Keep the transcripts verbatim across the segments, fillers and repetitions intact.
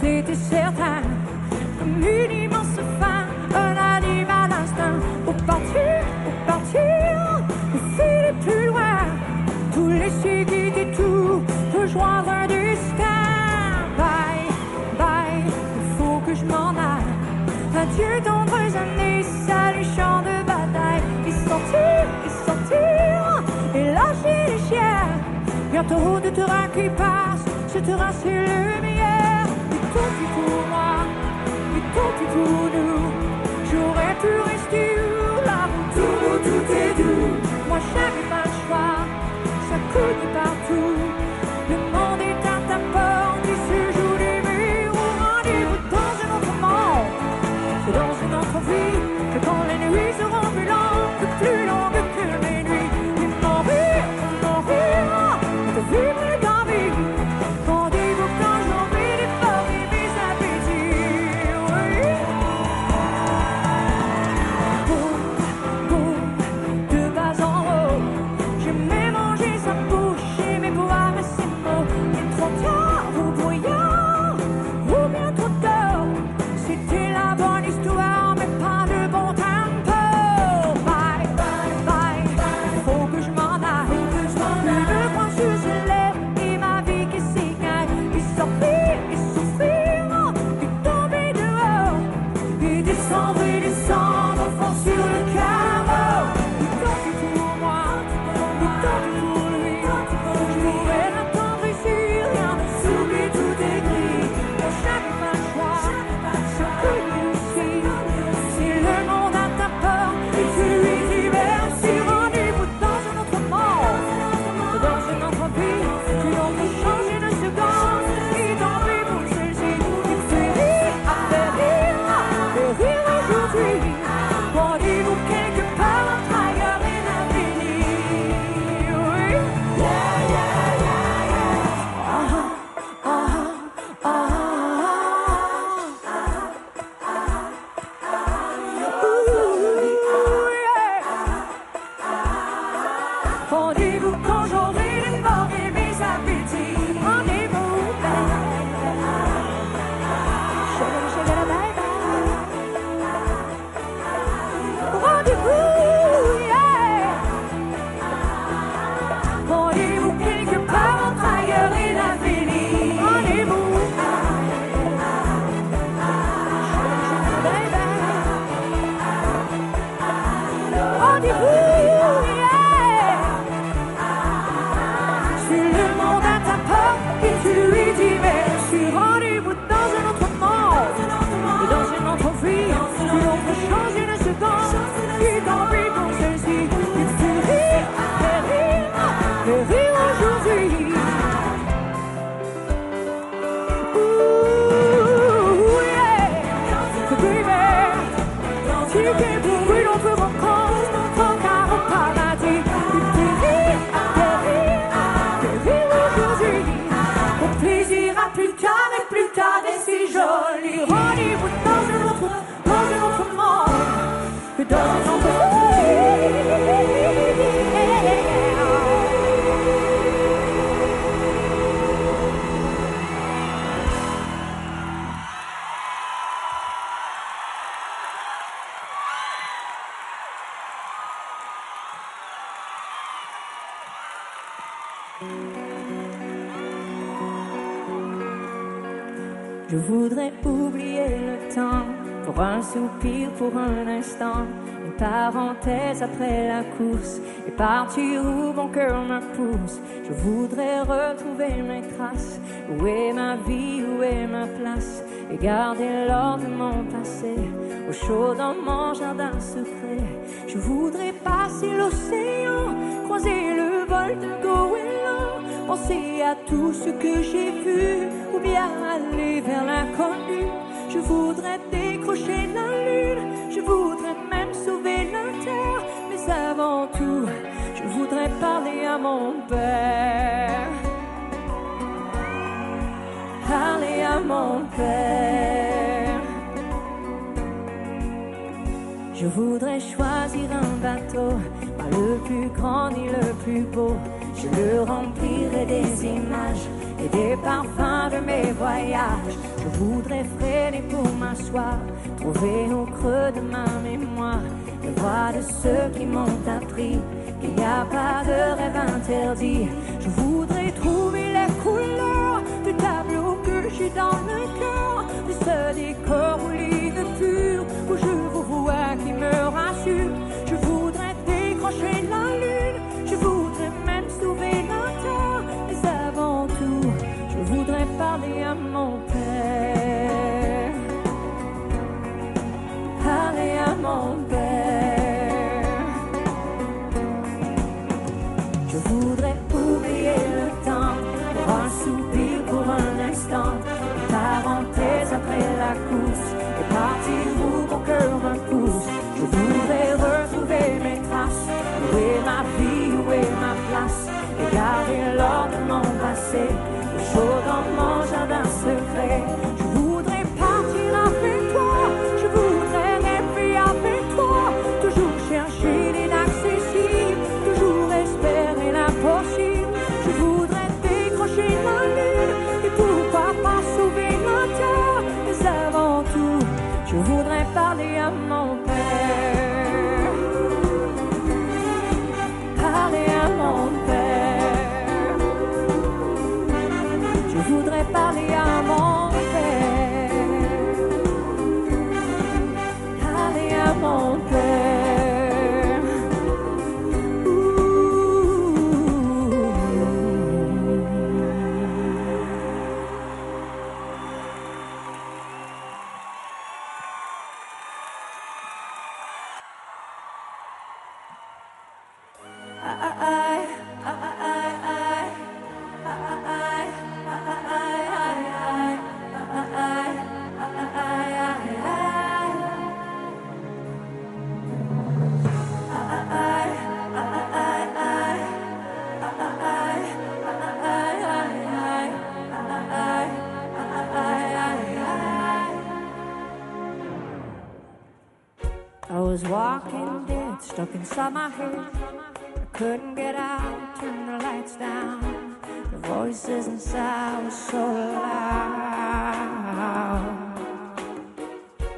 C'était certain, comme une immense faim, un animal instinct. Pour partir, pour partir, pour filer plus loin, pour laisser guider tout, rejoindre un destin. Bye, bye, il faut que je m'en aille. Adieu d'ombreuses années, salut champ de bataille. Et sortir, et sortir, et lâcher les chiens. Il y a trop de terrain qui passe, ce terrain c'est le meilleur. Et toi tu pour moi, et toi tu pour nous. J'aurais pu rester où la route où tout est doux. Moi j'avais pas le choix, ça cogne partout. Le monde est à ta porte, il se joue des murs. Rendez-vous dans un autre monde, c'est dans une autre vie, que quand les nuits seront plus longues, plus longues que mes nuits. Ils m'en rirent, ils m'en rirent, ils te vivent plus d'envie. Rendez-vous quand j'en vais dévorer mes appétits. Oui. Boum, boum, de bas en haut, j'aimais manger sa bouche, j'aimais boire ses mots. Mais trop tard, vous brouillard, ou bien trop tard, c'était la bonne histoire, mais pas le bon tempo. Bye, bye, bye, il faut que je m'en aille. Le coin sur se lève et ma vie qui s'écale. Et sortir, et souffrir, et tomber dehors, et descendre, et descendre, au fond sur le carreau. Et tant pis pour moi, et tant pis pour lui. Je pourrais l'attendre ici, rien ne s'oublie, tout est gris. Moi j'avais pas le choix, ça cogne aussi. Si le monde a ta peur, et tu lui dis merci. Rendez-vous dans un autre monde, dans une autre vie. Tu n'en peux changer de seconde, et dans les boules celle-ci. Il fait rire, à faire rire, faire rire aujourd'hui. Rendez-vous quelque part entre ailleurs et l'avenir. Oui. Ah, ah, ah, ah. Ouh, yeah. Rendez-vous quand j'aurai dévoré mes appétits. Rendez-vous. Chérie, chérie, bye bye. Rendez-vous, yeah. Rendez-vous quelque part entre ailleurs et l'avenir. Rendez-vous. Chérie, chérie, bye bye. Rendez-vous, yeah. Si le monde a ta peur et tu lui dis merci. Rendez-vous dans un autre monde, et dans une autre vie. Tu n'en peux changer de seconde, et dans vie comme celle-ci. Il fait rire, fait rire, fait rire aujourd'hui. Ouh, yeah. Baby, si t'es bourré, on peut rencontrer ton car au paradis. Il fait rire, fait rire, fait rire aujourd'hui. Au plaisir à plus tard, mais plus tard, et si joli. Rendez-vous dans un autre, dans un autre monde, que dans un autre pays. Je voudrais oublier le temps, pour un soupir, pour un instant, une parenthèse après la course, et partir où mon cœur me pousse. Je voudrais retrouver mes traces, où est ma vie, où est ma place, et garder l'or de mon passé, au chaud dans mon jardin secret. Je voudrais passer l'océan, croiser le vol de goéland, penser à tout ce que j'ai vu, ou bien aller vers l'inconnu. Je voudrais décrocher la lune, je voudrais même sauver la terre, mais avant tout, je voudrais parler à mon père. Parler à mon père. Je voudrais choisir un bateau, pas le plus grand ni le plus beau. Je le remplirai des images et des parfums de mes voyages. Je voudrais freiner pour m'asseoir, trouver au creux de ma mémoire le droit de ceux qui m'ont appris qu'il n'y a pas de rêve interdit. Je voudrais trouver les couleurs du tableau que j'ai dans le cœur, de ce décor où l'inature, où je vous vois qui me rassure. Je voudrais décrocher la lune, je voudrais même sauver la terre, mais avant tout, je voudrais parler à mon père. Parler à mon père. Je voudrais oublier le temps, pour un soupir, pour un instant, une parenthèse après la course, et partir où mon cœur repousse. Je voudrais retrouver mes traces, où est ma vie, où est ma place, et garder l'or de mon passé, le chaud dans mon jardin secret. Je voudrais partir avec toi, je voudrais rêver avec toi, toujours chercher l'inaccessible, toujours espérer l'impossible. Je voudrais décrocher la lune, et pourquoi pas sauver la terre, mais avant tout, je voudrais parler à mon père. Je voudrais parler à mon père, parler à mon père. Ah, ah, ah, ah, ah, ah. I was walking dead, stuck inside my head. I couldn't get out, turn the lights down. The voices inside were so loud.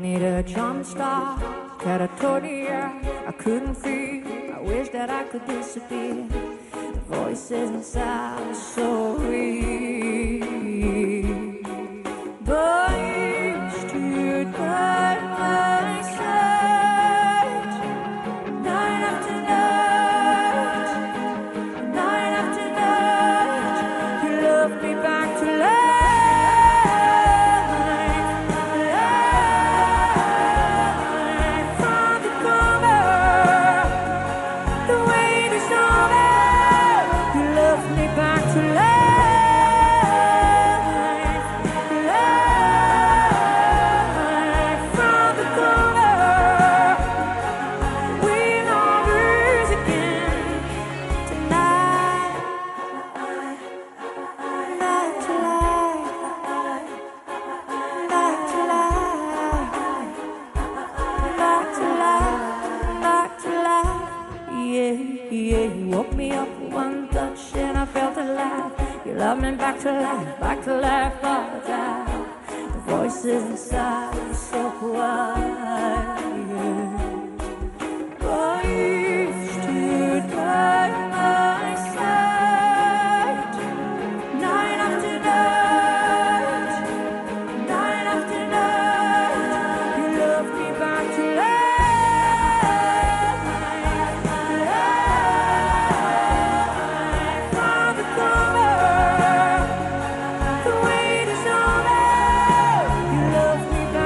Need a jump start, got a tortilla. I couldn't feel, I wish that I could disappear. The voices inside were so weak. But it's too bad. Back to life, back to life, but I, the voices inside are so quiet. But you stood by my side, night after night, night after night, you loved me back to life. You love me back.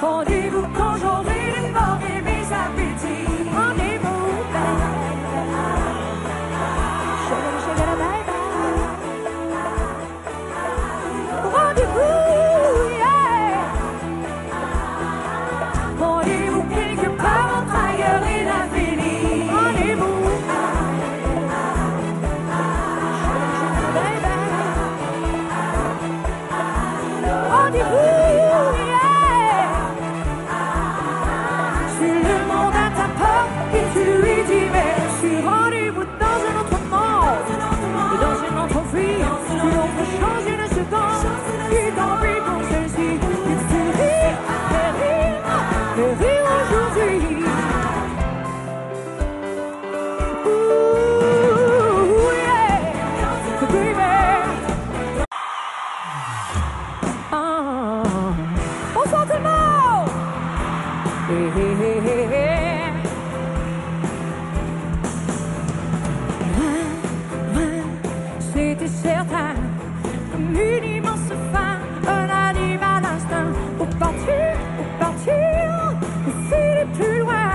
Rendez-vous quand j'aurai dévoré mes appétits. Rendez-vous. Rendez-vous, yeah. Rendez-vous quelque part entre ailleurs et l'infini. Rendez-vous. Rendez-vous. C'était certain, comme une immense faim, un animal instinct. Pour partir, pour partir, pour filer plus loin,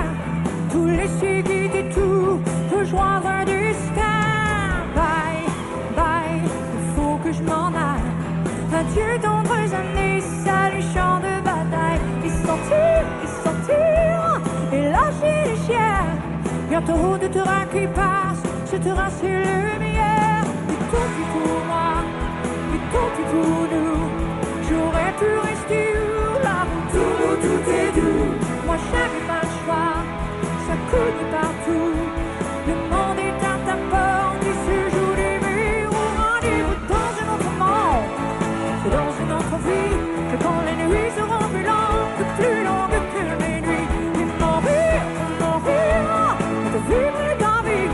tous les séquilles des tours, rejoindre un destin. Bye, bye, il faut que je m'en aille. Adieu, tendres années, salut, champ de bataille. Et sortir, et sortir, et lâcher les chiens. Il y a trop de terrain qui passe, ce terrain c'est le meilleur. Tout est pour moi, mais tout est pour nous. J'aurais pu rester où là où tout, tout est doux. Moi j'avais pas le choix, ça coule partout. Le monde est à ta porte, il se joue des murs. Rendez-vous dans un autre monde, c'est dans une autre vie, que quand les nuits seront plus longues, plus longues que mes nuits. Ils m'en virent, ils m'en virent, ils te virent plus d'envie.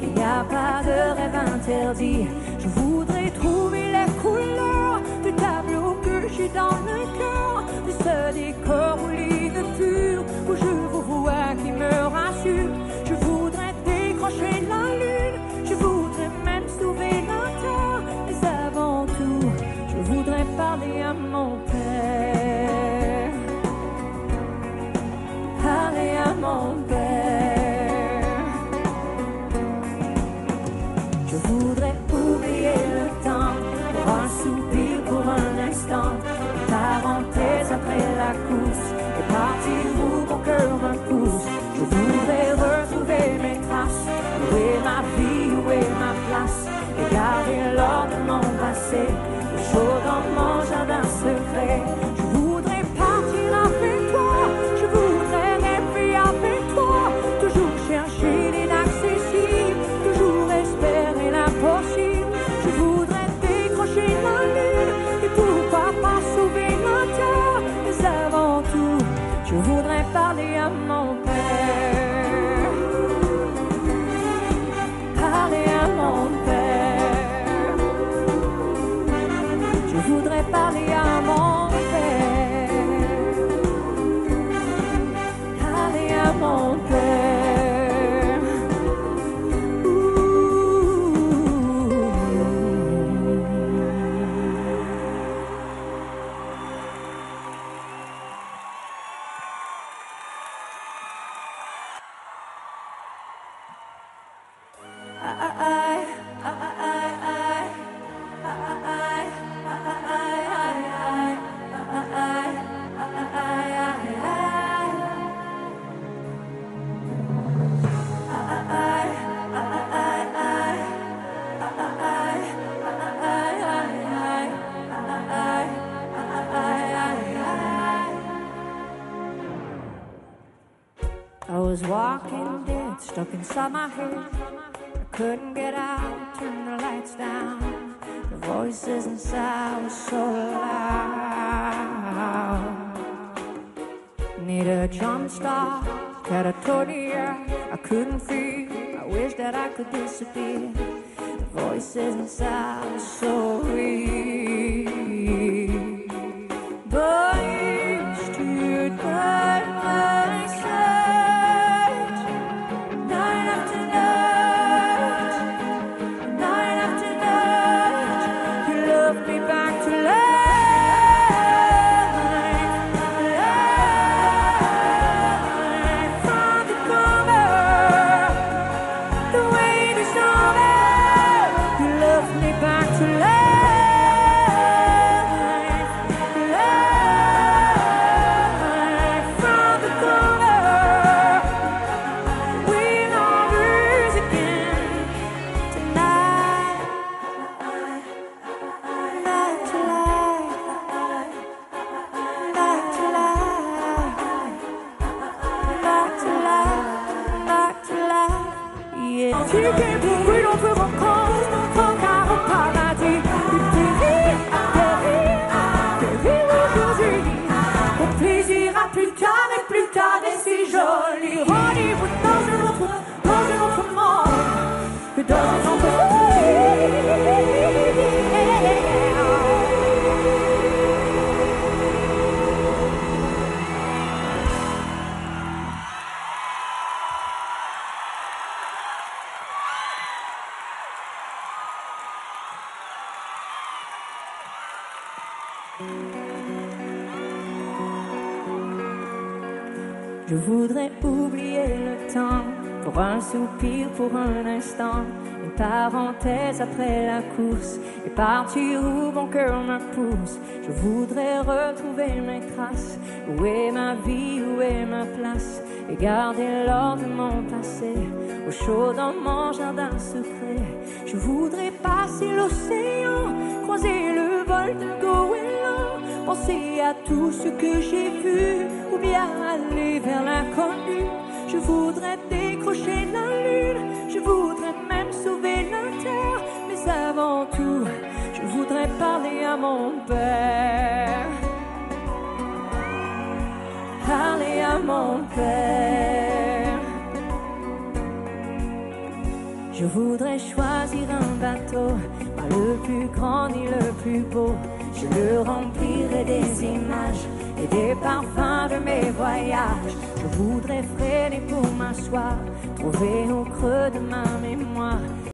Qu'il n'y a pas de rêve interdit. Je voudrais trouver les couleurs du tableau que j'ai dans le cœur, de ce décor où l'inature, où je vous vois qui me rassure. Je voudrais décrocher la lune, je voudrais même sauver la terre, mais avant tout, je voudrais parler à mon père. Parler à mon père. Je voudrais oublier le temps, pour un soupir, pour un instant, une parenthèse après la course, et partir où mon cœur repousse. Je voudrais retrouver mes traces, où est ma vie, où est ma place, et garder l'or de mon passé, le chaud dans mon jardin secret. Je voudrais partir avec toi, je voudrais rêver avec toi, toujours chercher l'inaccessible, toujours espérer. Je voudrais décrocher la lune, et pourquoi pas sauver la terre. Mais avant tout, je voudrais parler à mon père. Parler à mon père. Je voudrais parler à mon père. Parler à mon père. I was walking dead, stuck inside my head. I couldn't get out, turn the lights down. The voices inside were so loud. Need a jump start, cut a tortilla. I couldn't feel, I wish that I could disappear. The voices inside were so weak. But used to die. Je voudrais oublier le temps, pour un soupir, pour un instant, une parenthèse après la course, et partir où mon cœur me pousse. Je voudrais retrouver mes traces, où est ma vie, où est ma place, et garder l'or de mon passé, au chaud dans mon jardin secret. Je voudrais passer l'océan, croiser le vol de goéland, penser à tout ce que j'ai vu, ou bien aller vers l'inconnu. Je voudrais décrocher la lune, je voudrais même sauver la terre, mais avant tout, je voudrais parler à mon père. Parler à mon père. Je voudrais choisir un bateau, pas le plus grand ni le plus beau. Je le remplirai des images et des parfums de mes voyages. Je voudrais freiner pour m'asseoir, trouver au creux de ma mémoire